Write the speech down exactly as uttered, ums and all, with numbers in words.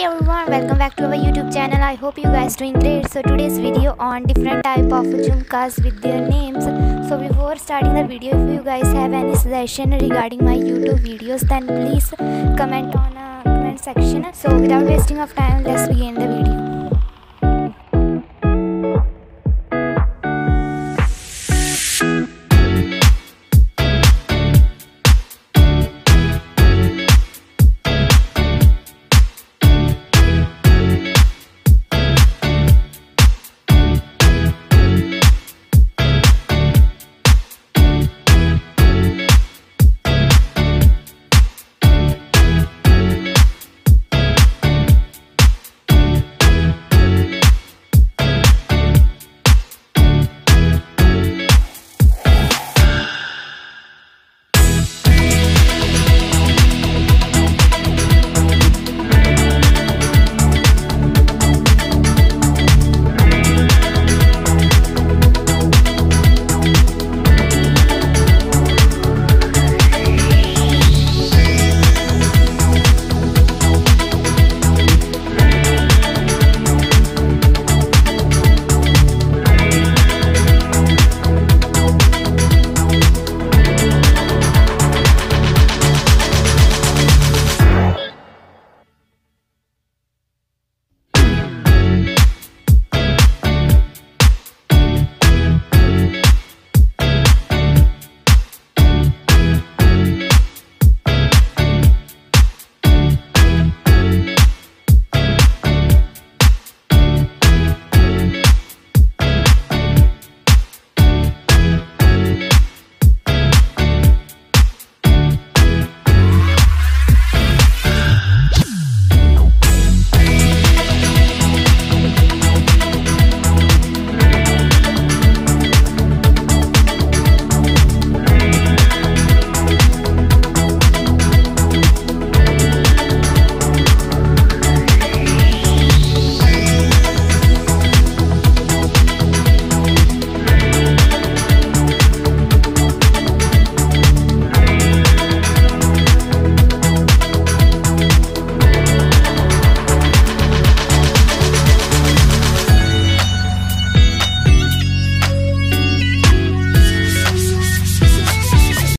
Hey everyone, welcome back to our YouTube channel. I hope you guys doing great. So today's video on different type of jhumkas with their names. So before starting the video, if you guys have any suggestion regarding my YouTube videos, then please comment on a comment section. So without wasting of time, let's begin the video.